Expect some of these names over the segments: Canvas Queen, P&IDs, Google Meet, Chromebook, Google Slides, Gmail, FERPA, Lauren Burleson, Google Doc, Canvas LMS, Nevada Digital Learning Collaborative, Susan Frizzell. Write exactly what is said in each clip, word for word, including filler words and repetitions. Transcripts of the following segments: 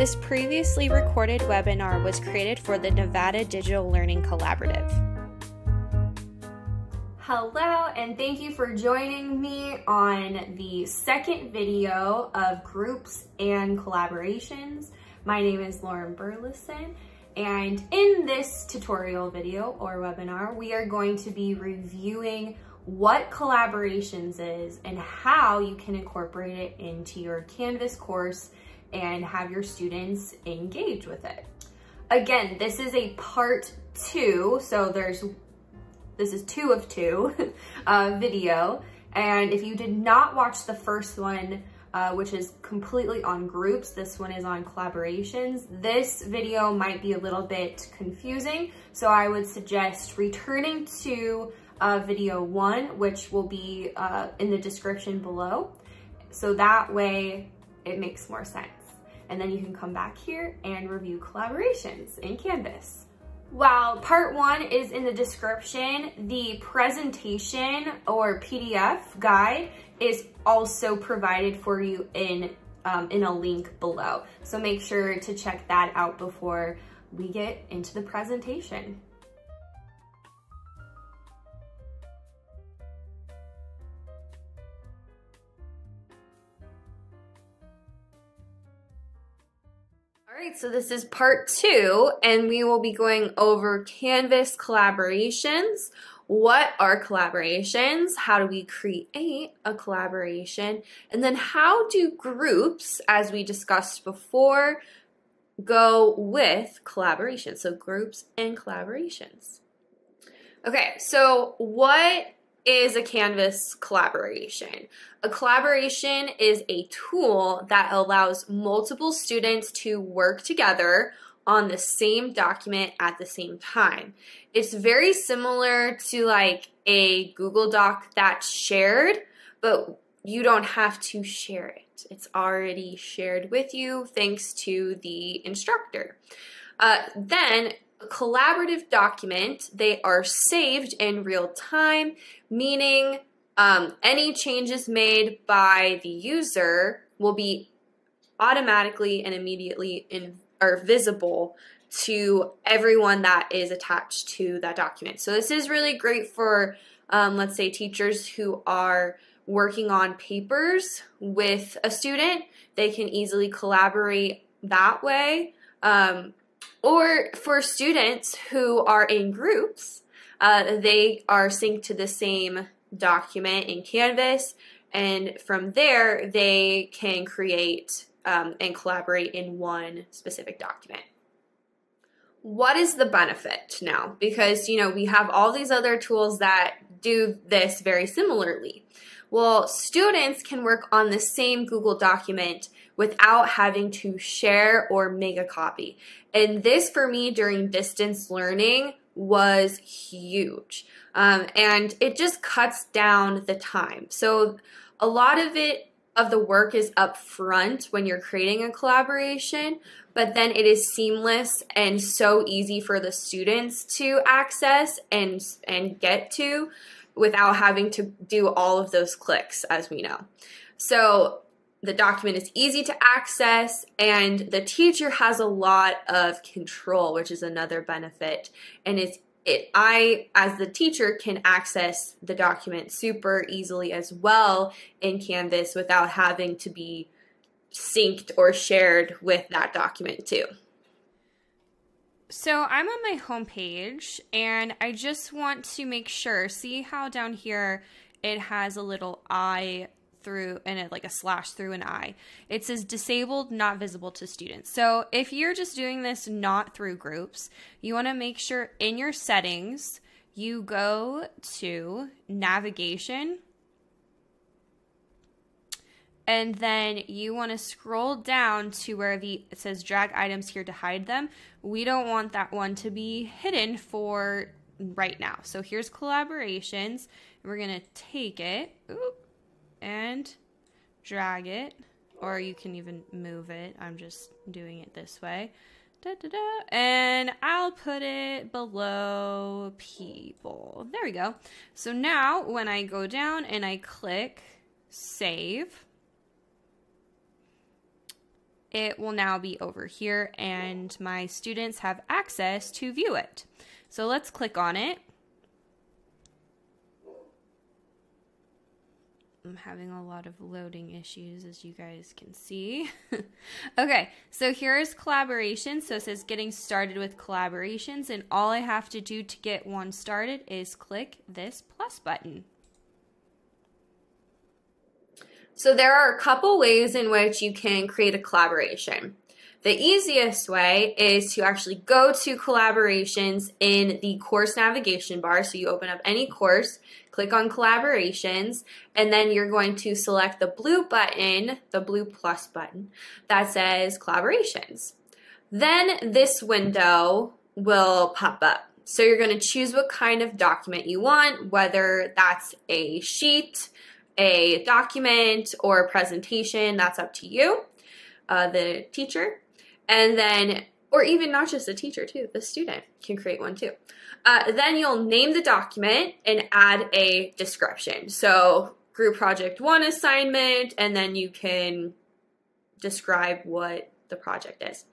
This previously recorded webinar was created for the Nevada Digital Learning Collaborative. Hello, and thank you for joining me on the second video of Groups and Collaborations. My name is Lauren Burleson, and in this tutorial video or webinar, we are going to be reviewing what collaborations is and how you can incorporate it into your Canvas course and have your students engage with it. Again, this is a part two, so there's this is two of two uh, video, and if you did not watch the first one, Uh, which is completely on groups. This one is on collaborations. This video might be a little bit confusing, so I would suggest returning to uh, video one, which will be uh, in the description below. So that way it makes more sense. And then you can come back here and review collaborations in Canvas. While part one is in the description, the presentation or P D F guide is also provided for you in, um, in a link below. So make sure to check that out before we get into the presentation. So this is part two, and we will be going over Canvas collaborations. What are collaborations? How do we create a collaboration? And then how do groups, as we discussed before, go with collaborations? So groups and collaborations. Okay, so what is a Canvas collaboration? A collaboration is a tool that allows multiple students to work together on the same document at the same time. It's very similar to like a Google Doc that's shared, but you don't have to share it. It's already shared with you thanks to the instructor. Uh, then a collaborative document, they are saved in real time, meaning um, any changes made by the user will be automatically and immediately in, or visible to everyone that is attached to that document. So this is really great for, um, let's say, teachers who are working on papers with a student. They can easily collaborate that way. Um, Or for students who are in groups, uh, they are synced to the same document in Canvas, and from there they can create um, and collaborate in one specific document. What is the benefit now? Because, you know, we have all these other tools that do this very similarly. Well, students can work on the same Google document without having to share or make a copy. And this for me during distance learning was huge. Um, and it just cuts down the time. So a lot of it, of the work is up front when you're creating a collaboration, but then it is seamless and so easy for the students to access and, and get to, without having to do all of those clicks, as we know. So the document is easy to access, and the teacher has a lot of control, which is another benefit. And it's, it, I, as the teacher, can access the document super easily as well in Canvas without having to be synced or shared with that document too. So I'm on my home page, and I just want to make sure, see how down here it has a little eye through and it, like a slash through an eye. It says disabled, not visible to students. So if you're just doing this not through groups, you want to make sure in your settings, you go to navigation, and then you want to scroll down to where the, it says drag items here to hide them. We don't want that one to be hidden for right now. So here's collaborations. We're going to take it and drag it, or you can even move it. I'm just doing it this way. Da, da, da. And I'll put it below people. There we go. So now when I go down and I click save, it will now be over here and my students have access to view it. So let's click on it. I'm having a lot of loading issues, as you guys can see. Okay, so here is collaboration. So it says getting started with collaborations, and all I have to do to get one started is click this plus button. So there are a couple ways in which you can create a collaboration. The easiest way is to actually go to collaborations in the course navigation bar. So you open up any course, click on collaborations, and then you're going to select the blue button, the blue plus button that says collaborations. Then this window will pop up. So you're going to choose what kind of document you want, whether that's a sheet, a document, or a presentation. That's up to you, uh, the teacher. And then, or even not just the teacher too, the student can create one too. Uh, then you'll name the document and add a description. So group project one assignment, and then you can describe what the project is.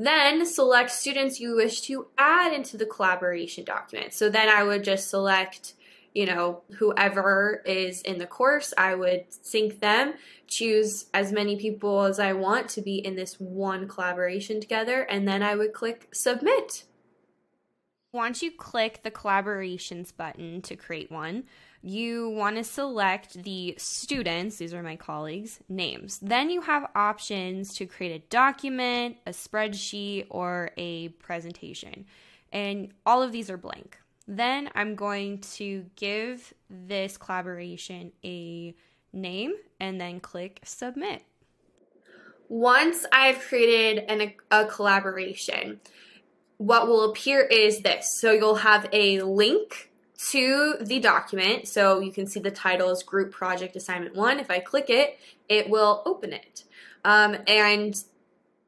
Then select students you wish to add into the collaboration document. So then I would just select, you know, whoever is in the course. I would sync them, choose as many people as I want to be in this one collaboration together, and then I would click submit. Once you click the collaborations button to create one, you want to select the students, these are my colleagues, names. Then you have options to create a document, a spreadsheet, or a presentation. And all of these are blank. Then I'm going to give this collaboration a name and then click submit. Once I've created an, a collaboration, what will appear is this. So you'll have a link to the document. So you can see the title is Group Project Assignment one. If I click it, it will open it. Um, and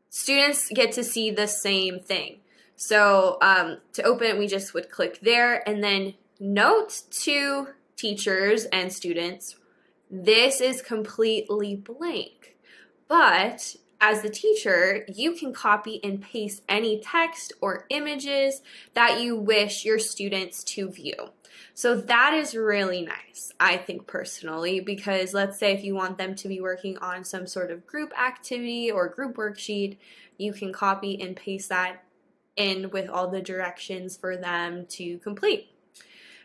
students get to see the same thing. So um, to open it, we just would click there, and then note to teachers and students, this is completely blank. But as the teacher, you can copy and paste any text or images that you wish your students to view. So that is really nice, I think personally, because let's say if you want them to be working on some sort of group activity or group worksheet, you can copy and paste that in with all the directions for them to complete.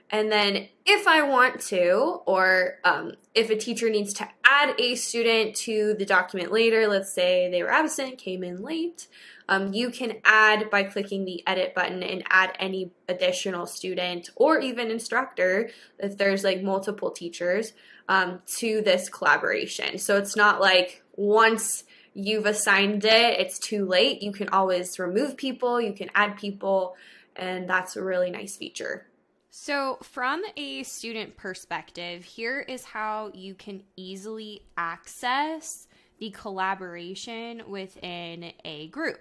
And then if I want to, or um, if a teacher needs to add a student to the document later, let's say they were absent, came in late, um, you can add by clicking the edit button and add any additional student or even instructor, if there's like multiple teachers, um, to this collaboration. So it's not like once you've assigned it, it's too late. You can always remove people, you can add people, and that's a really nice feature. So from a student perspective, here is how you can easily access the collaboration within a group.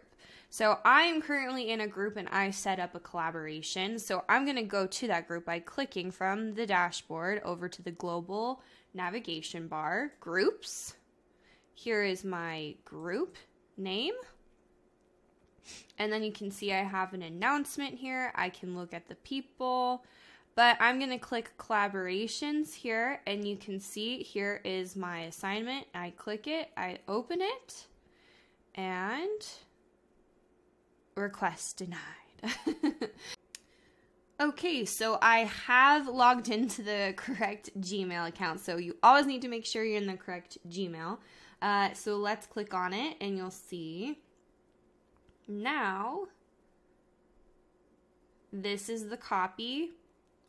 So I am currently in a group and I set up a collaboration. So I'm gonna go to that group by clicking from the dashboard over to the global navigation bar, groups. Here is my group name. And then you can see I have an announcement here. I can look at the people, but I'm going to click collaborations here, and you can see here is my assignment. I click it, I open it, and request denied. Okay, so I have logged into the correct Gmail account. So you always need to make sure you're in the correct Gmail. Uh, so let's click on it and you'll see now this is the copy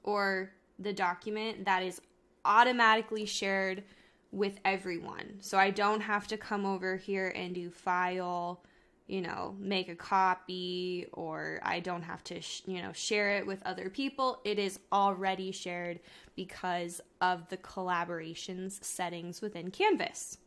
or the document that is automatically shared with everyone. So I don't have to come over here and do file, you know, make a copy, or I don't have to, sh you know, share it with other people. It is already shared because of the collaborations settings within Canvas.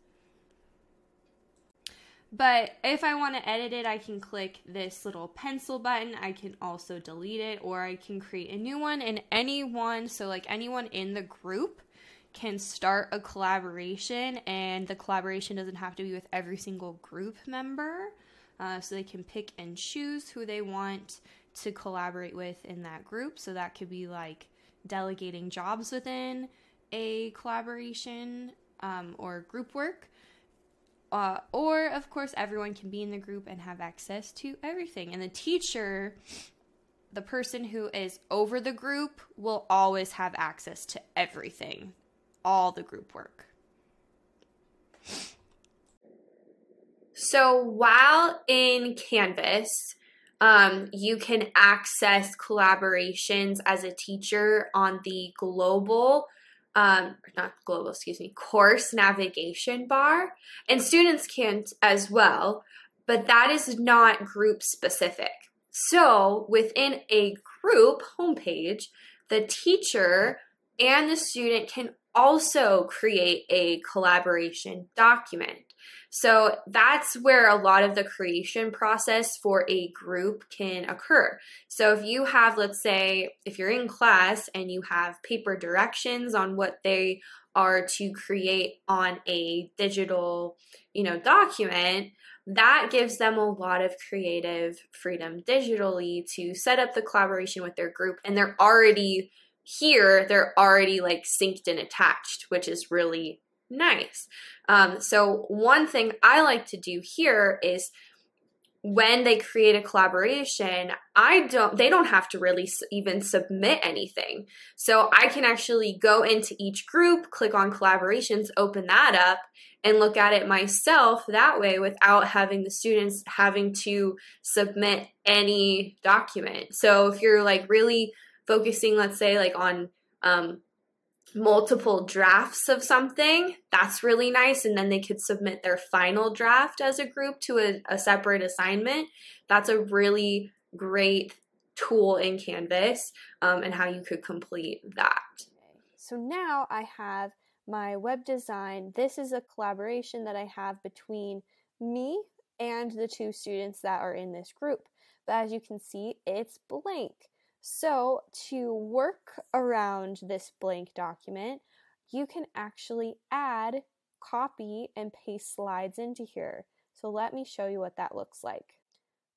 But if I want to edit it, I can click this little pencil button. I can also delete it, or I can create a new one, and anyone, so like anyone in the group can start a collaboration, and the collaboration doesn't have to be with every single group member. Uh, so they can pick and choose who they want to collaborate with in that group. So that could be like delegating jobs within a collaboration um, or group work. Uh, or, of course, everyone can be in the group and have access to everything. And the teacher, the person who is over the group, will always have access to everything, all the group work. So while in Canvas, um, you can access collaborations as a teacher on the global Um, not global, excuse me, course navigation bar, and students can as well, but that is not group specific. So within a group homepage, the teacher and the student can also create a collaboration document. So that's where a lot of the creation process for a group can occur. So if you have, let's say, if you're in class and you have paper directions on what they are to create on a digital, you know, document, that gives them a lot of creative freedom digitally to set up the collaboration with their group, and they're already here, they're already like synced and attached, which is really nice. Um, so one thing I like to do here is when they create a collaboration, I don't, they don't have to really even submit anything. So I can actually go into each group, click on collaborations, open that up, and look at it myself that way without having the students having to submit any document. So if you're like really focusing, let's say, like on um, multiple drafts of something, that's really nice. And then they could submit their final draft as a group to a, a separate assignment. That's a really great tool in Canvas um, and how you could complete that. So now I have my web design. This is a collaboration that I have between me and the two students that are in this group. But as you can see, it's blank. So to work around this blank document, you can actually add, copy, and paste slides into here. So let me show you what that looks like.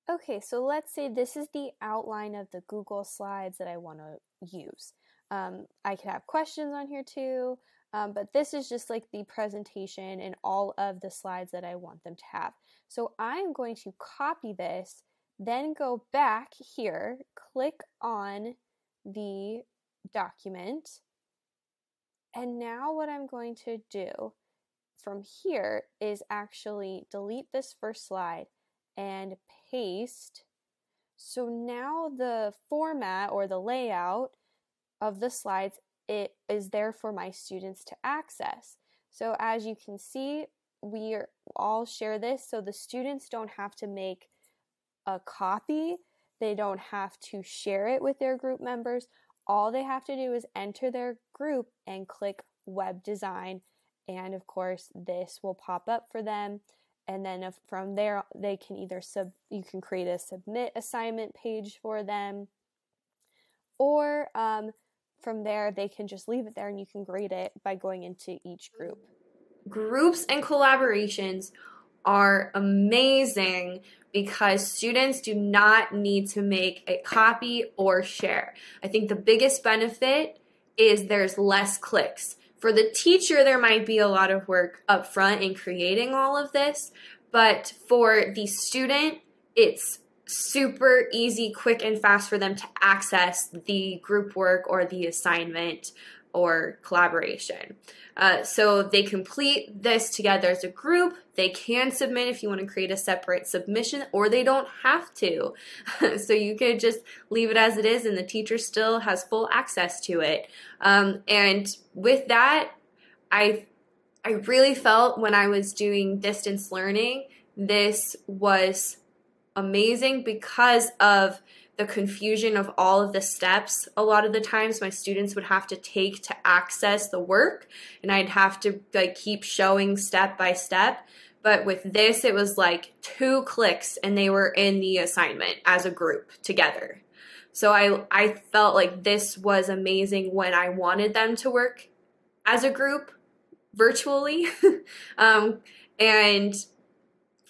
Okay, so let's say this is the outline of the Google Slides that I want to use. Um, I could have questions on here too, um, but this is just like the presentation and all of the slides that I want them to have. So I'm going to copy this, then go back here, click on the document, and now what I'm going to do from here is actually delete this first slide and paste. So now the format or the layout of the slides, it is there for my students to access. So as you can see, we are, all share this, so the students don't have to make a copy, they don't have to share it with their group members. All they have to do is enter their group and click web design, and of course this will pop up for them, and then if, from there they can either sub you can create a submit assignment page for them, or um, from there they can just leave it there and you can grade it by going into each group. Groups and collaborations are amazing because students do not need to make a copy or share. I think the biggest benefit is there's less clicks. For the teacher, there might be a lot of work up front in creating all of this, but for the student, it's super easy, quick, and fast for them to access the group work or the assignment or collaboration. Uh, so they complete this together as a group. They can submit if you want to create a separate submission, or they don't have to. So you could just leave it as it is and the teacher still has full access to it. Um, and with that, I, I really felt when I was doing distance learning, this was amazing because of the confusion of all of the steps. A lot of the times my students would have to take to access the work, and I'd have to like keep showing step by step. But with this, it was like two clicks and they were in the assignment as a group together. So I, I felt like this was amazing when I wanted them to work as a group virtually. um, and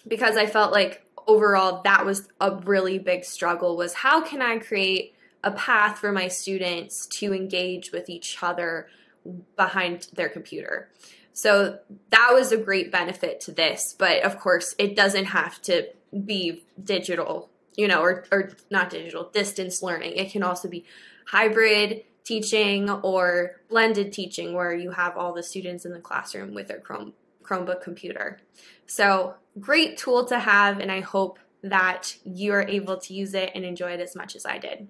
because I felt like overall that was a really big struggle, was how can I create a path for my students to engage with each other behind their computer. So that was a great benefit to this, but of course it doesn't have to be digital, you know, or, or not digital, distance learning. It can also be hybrid teaching or blended teaching where you have all the students in the classroom with their Chrome, Chromebook computer. So great tool to have, and I hope that you're able to use it and enjoy it as much as I did.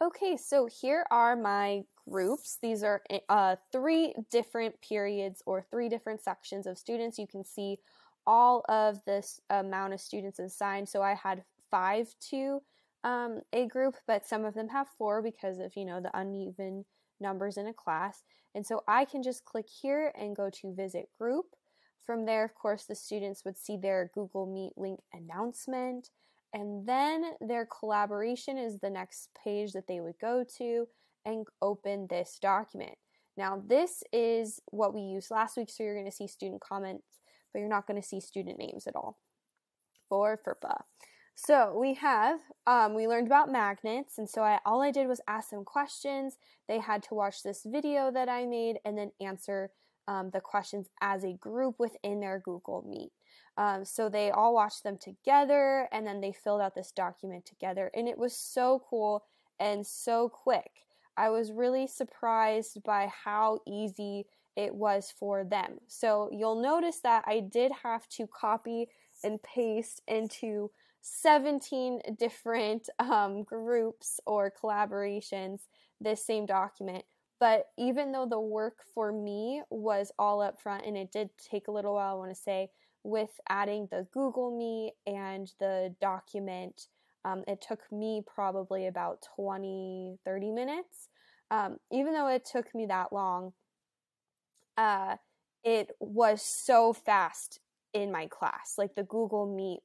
Okay, so here are my groups. These are uh, three different periods or three different sections of students. You can see all of this amount of students assigned. So I had five to um, a group, but some of them have four because of, you know, the uneven numbers in a class. And so I can just click here and go to visit group. From there, of course, the students would see their Google Meet link announcement. And then their collaboration is the next page that they would go to and open this document. Now, this is what we used last week, so you're going to see student comments, but you're not going to see student names at all for FERPA. So we have, um, we learned about magnets, and so I, all I did was ask them questions. They had to watch this video that I made and then answer um, the questions as a group within their Google Meet. Um, so they all watched them together, and then they filled out this document together, and it was so cool and so quick. I was really surprised by how easy it was for them. So you'll notice that I did have to copy and paste into seventeen different um, groups or collaborations this same document. But even though the work for me was all up front, and it did take a little while, I want to say, with adding the Google Meet and the document, um, it took me probably about twenty, thirty minutes. Um, even though it took me that long, uh, it was so fast in my class. Like the Google Meet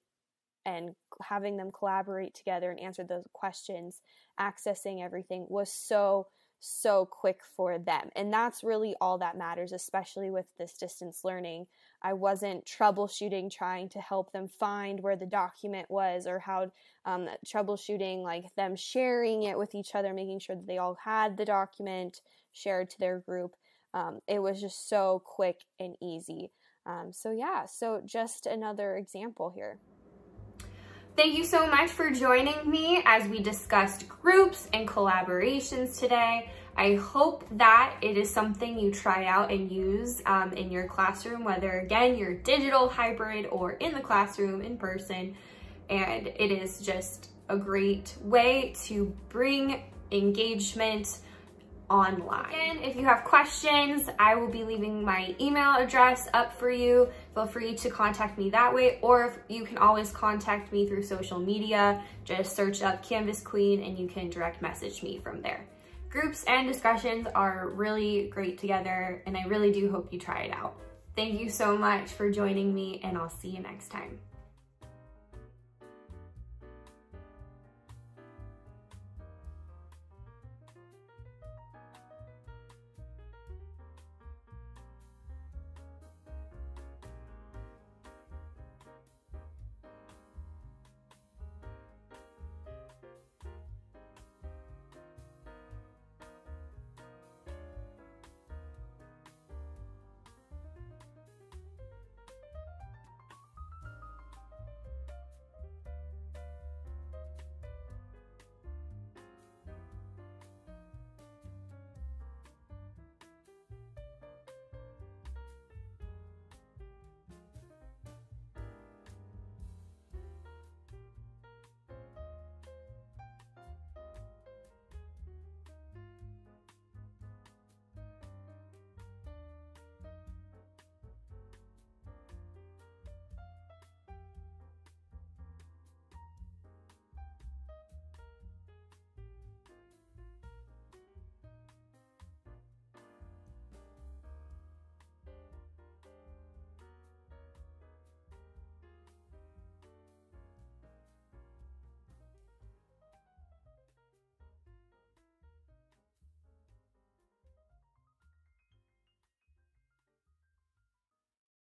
and having them collaborate together and answer those questions, accessing everything was so, so quick for them. And that's really all that matters, especially with this distance learning. I wasn't troubleshooting, trying to help them find where the document was, or how um, troubleshooting, like them sharing it with each other, making sure that they all had the document shared to their group. Um, it was just so quick and easy. Um, so yeah, so just another example here. Thank you so much for joining me as we discussed groups and collaborations today. I hope that it is something you try out and use um, in your classroom, whether again you're digital, hybrid, or in the classroom in person. And it is just a great way to bring engagement online. And if you have questions, I will be leaving my email address up for you. Feel free to contact me that way, or if you can always contact me through social media. Just search up Canvas Queen and you can direct message me from there. Groups and discussions are really great together, and I really do hope you try it out. Thank you so much for joining me, and I'll see you next time.